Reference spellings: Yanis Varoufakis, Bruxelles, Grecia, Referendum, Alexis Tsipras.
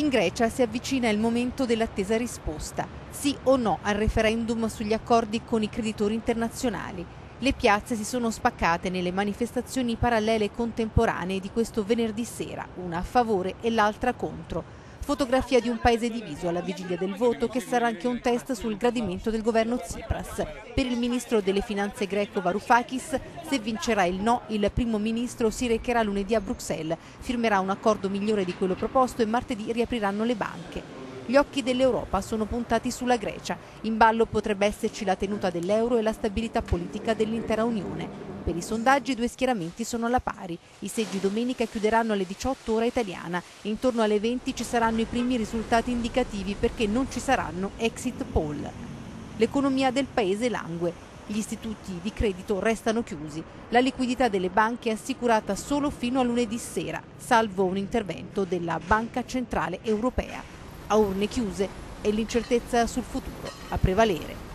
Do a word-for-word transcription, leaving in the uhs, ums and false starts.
In Grecia si avvicina il momento dell'attesa risposta, sì o no al referendum sugli accordi con i creditori internazionali. Le piazze si sono spaccate nelle manifestazioni parallele contemporanee di questo venerdì sera, una a favore e l'altra contro. Fotografia di un paese diviso alla vigilia del voto, che sarà anche un test sul gradimento del governo Tsipras. Per il ministro delle finanze greco Varoufakis, se vincerà il no, il primo ministro si recherà lunedì a Bruxelles, firmerà un accordo migliore di quello proposto e martedì riapriranno le banche. Gli occhi dell'Europa sono puntati sulla Grecia. In ballo potrebbe esserci la tenuta dell'euro e la stabilità politica dell'intera Unione. Per i sondaggi i due schieramenti sono alla pari. I seggi domenica chiuderanno alle diciotto ora italiana e intorno alle venti ci saranno i primi risultati indicativi, perché non ci saranno exit poll. L'economia del paese langue. Gli istituti di credito restano chiusi. La liquidità delle banche è assicurata solo fino a lunedì sera, salvo un intervento della Banca Centrale Europea. A urne chiuse è l'incertezza sul futuro a prevalere.